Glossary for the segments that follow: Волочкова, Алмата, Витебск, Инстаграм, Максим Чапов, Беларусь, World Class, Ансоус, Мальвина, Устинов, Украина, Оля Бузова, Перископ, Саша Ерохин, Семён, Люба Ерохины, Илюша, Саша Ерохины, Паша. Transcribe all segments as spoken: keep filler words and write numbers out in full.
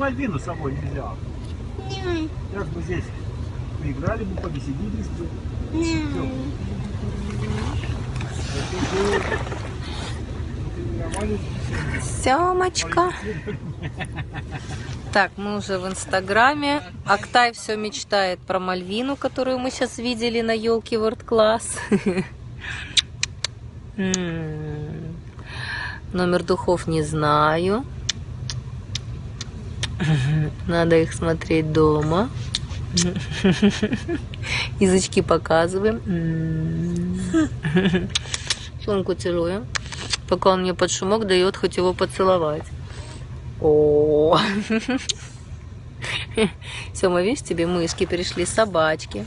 Мальвину с собой нельзя. Не. Как бы здесь поиграли бы, побеседились бы. Не. Семочка. Так, мы уже в Инстаграме. Актай все мечтает про Мальвину, которую мы сейчас видели на елке World Class. Номер духов не знаю. Надо их смотреть дома. Язычки показываем. Сумку целую. Пока он мне под шумок дает хоть его поцеловать. О, Сема, видишь, тебе мыски перешли, собачки.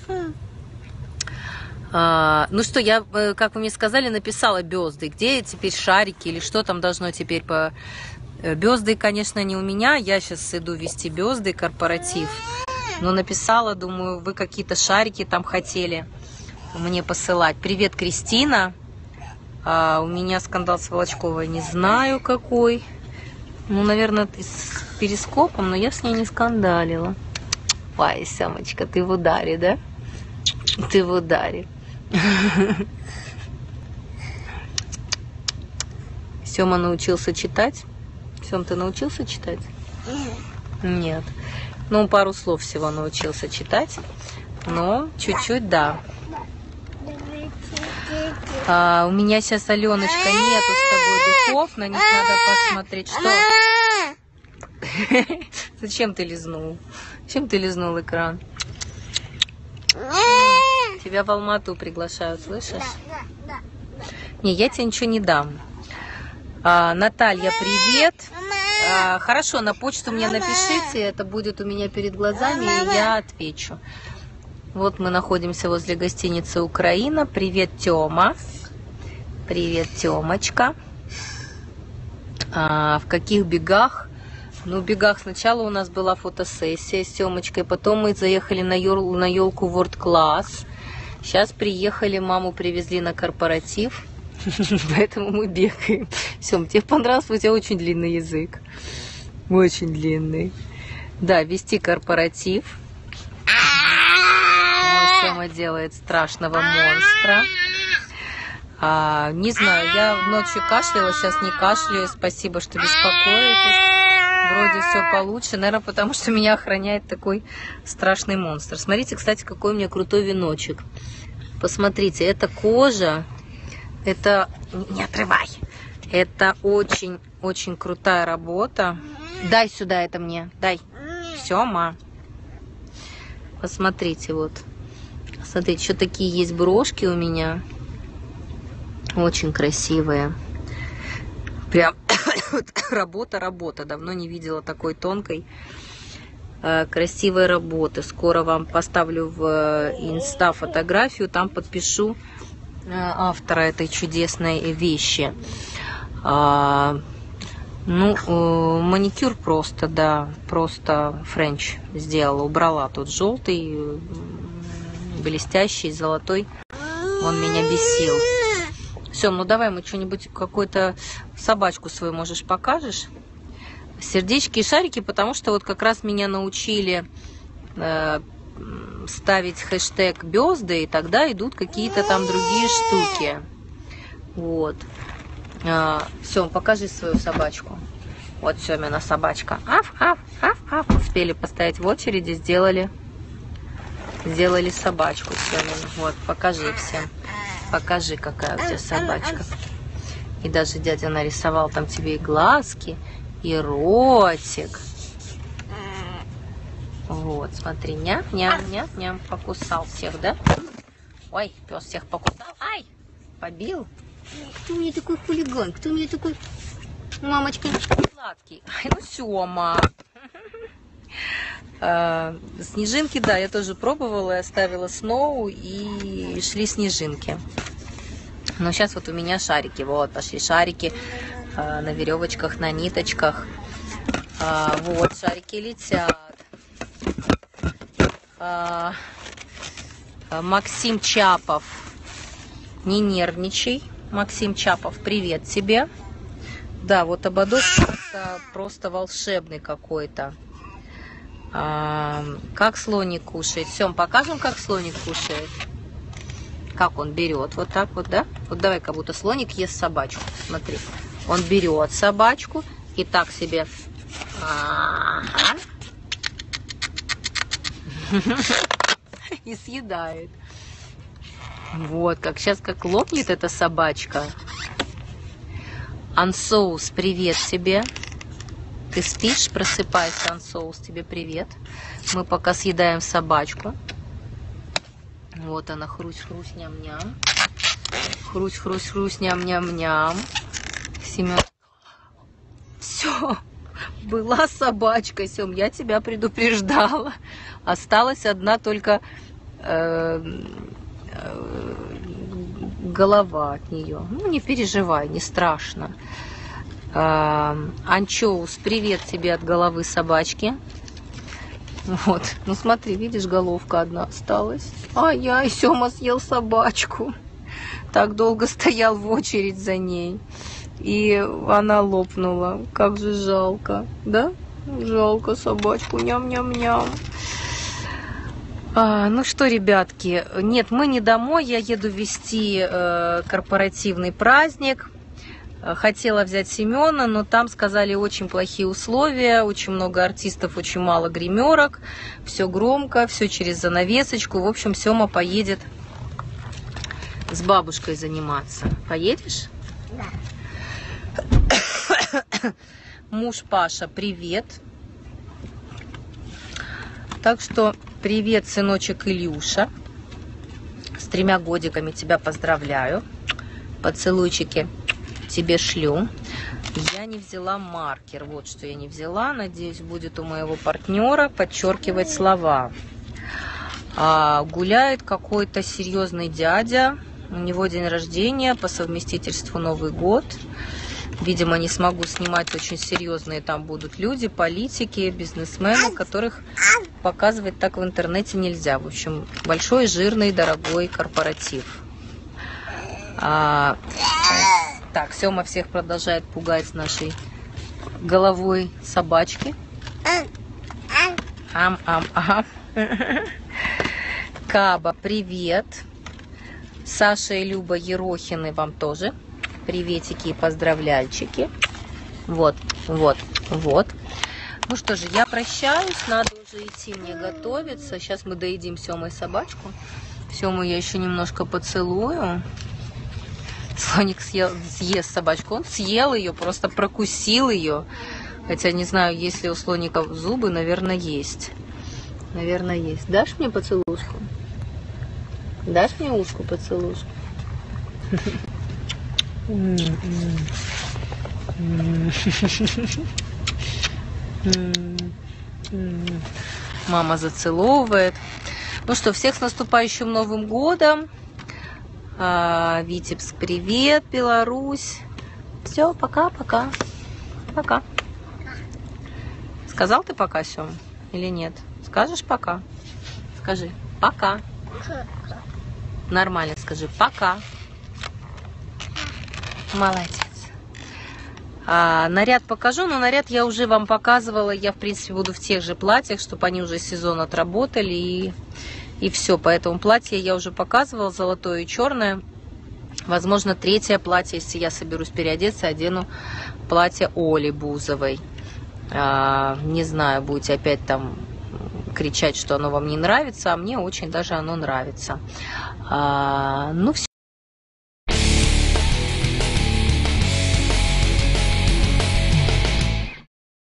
А, ну что, я, как вы мне сказали, написала бёзды. Где теперь шарики или что там должно теперь по... Бёзды, конечно, не у меня. Я сейчас иду вести бёзды, корпоратив. Но написала, думаю, вы какие-то шарики там хотели мне посылать. Привет, Кристина. А у меня скандал с Волочковой, не знаю какой. Ну, наверное, с Перископом, но я с ней не скандалила. Ай, Семочка, ты в ударе, да? Ты в ударе. Сема научился читать. Сем, ты научился читать? Нет. Ну, пару слов всего научился читать. Но чуть-чуть, да. А, у меня сейчас, Аленочка, нету с тобой духов, на них надо посмотреть, что... Зачем ты лизнул? Зачем ты лизнул экран? Тебя в Алмату приглашают, слышишь? Не, я тебе ничего не дам. А, Наталья, привет. А, хорошо, на почту мне напишите, это будет у меня перед глазами, и я отвечу. Вот мы находимся возле гостиницы «Украина». Привет, Тёма. Привет, Тёмочка. А, в каких бегах? Ну, в бегах сначала у нас была фотосессия с Тёмочкой, потом мы заехали на ёл, на ёлку World Class. Сейчас приехали, маму привезли на корпоратив, поэтому мы бегаем. Сём, тебе понравилось? У тебя очень длинный язык. Очень длинный. Да, вести корпоратив. Сема делает страшного монстра. А, не знаю, я ночью кашляла, сейчас не кашляю. Спасибо, что беспокоитесь. Вроде все получше. Наверное, потому что меня охраняет такой страшный монстр. Смотрите, кстати, какой у меня крутой веночек. Посмотрите, это кожа. Это... Не отрывай. Это очень-очень крутая работа. Дай сюда это мне. Дай. Все, ма. Посмотрите, вот. Смотрите, еще такие есть брошки у меня. Очень красивые. Прям работа, работа. Давно не видела такой тонкой. Красивой работы. Скоро вам поставлю в инста фотографию. Там подпишу автора этой чудесной вещи. Ну, маникюр просто, да. Просто френч сделала. Убрала тот желтый, блестящий, золотой. Он меня бесил. Все, ну давай мы что-нибудь, какую-то собачку свою можешь покажешь. Сердечки и шарики, потому что вот как раз меня научили э, ставить хэштег бёзды, и тогда идут какие-то там другие штуки. Вот. Э, Сем, покажи свою собачку. Вот Семина собачка. Аф, аф, аф, аф. Успели поставить в очереди, сделали. Сделали собачку. Вот, покажи всем. Покажи, какая у тебя собачка. И даже дядя нарисовал там тебе и глазки, и ротик. Вот, смотри, ням, ням, ням, ням. Покусал всех, да? Ой, пес всех покусал. Ай, побил. Кто у меня такой хулиган? Кто у меня такой... Мамочка, сладкий. Ай, ну Сема. Снежинки, да, я тоже пробовала, я ставила сноу и шли снежинки. Но сейчас вот у меня шарики, вот, пошли шарики на веревочках, на ниточках. Вот, шарики летят. Максим Чапов, не нервничай. Максим Чапов, привет тебе. Да, вот ободок просто, просто волшебный какой-то. А, как слоник кушает. Сем, покажем, как слоник кушает. Как он берет. Вот так вот, да? Вот давай, как будто слоник ест собачку. Смотри. Он берет собачку и так себе... А-а-а. И съедает. Вот, как сейчас как лопнет эта собачка. Ансоус, привет тебе. Ты спишь, просыпайся, Ансоус, тебе привет. Мы пока съедаем собачку. Вот она, хрусь-хрусь, ням-ням. Хрусь-хрусь-хрусь, ням-ням-ням. Семён. Все, была собачка, Сем, я тебя предупреждала. Осталась одна только э, э, голова от нее. Ну, не переживай, не страшно. Э, Анчоус, привет тебе от головы собачки. Вот, ну смотри, видишь, головка одна осталась. Ай-яй, Сема съел собачку. Так долго стоял в очередь за ней. И она лопнула. Как же жалко, да? Жалко собачку. Ням-ням-ням. А, ну что, ребятки, нет, мы не домой, я еду вести э, корпоративный праздник. Хотела взять Семёна, но там сказали очень плохие условия, очень много артистов, очень мало гримерок, все громко, все через занавесочку. В общем, Сёма поедет с бабушкой заниматься. Поедешь? Да. Муж Паша, привет. Так что привет, сыночек Илюша. С тремя годиками тебя поздравляю. Поцелуйчики тебе шлю. Я не взяла маркер. Вот что я не взяла. Надеюсь, будет у моего партнера подчеркивать слова. А, гуляет какой-то серьезный дядя. У него день рождения, по совместительству Новый год. Видимо, не смогу снимать, очень серьезные там будут люди, политики, бизнесмены, которых показывать так в интернете нельзя. В общем, большой, жирный, дорогой корпоратив. А, так, Сема всех продолжает пугать нашей головой собачки. Ам-ам-ам. Каба, привет. Саша и Люба Ерохины вам тоже. Приветики и поздравляльчики. Вот, вот, вот. Ну что же, я прощаюсь. Надо уже идти мне готовиться. Сейчас мы доедим Семой собачку. Сему я еще немножко поцелую. Слоник съел, съест собачку. Он съел ее, просто прокусил ее. Хотя не знаю, есть ли у слоников зубы. Наверное, есть. Наверное, есть. Дашь мне поцелушку? Дашь мне ушку поцелушку? Мама зацеловывает. Ну что, всех с наступающим Новым годом. Витебск, привет, Беларусь. Все, пока-пока. Пока. Сказал ты пока, Сем, или нет? Скажешь пока? Скажи пока. Нормально скажи пока. Молодец. А, наряд покажу, но наряд я уже вам показывала. Я, в принципе, буду в тех же платьях, чтобы они уже сезон отработали. И, и все. Поэтому платье я уже показывала, золотое и черное. Возможно, третье платье, если я соберусь переодеться, одену платье Оли Бузовой. А, не знаю, будете опять там кричать, что оно вам не нравится, а мне очень даже оно нравится. А, ну, все.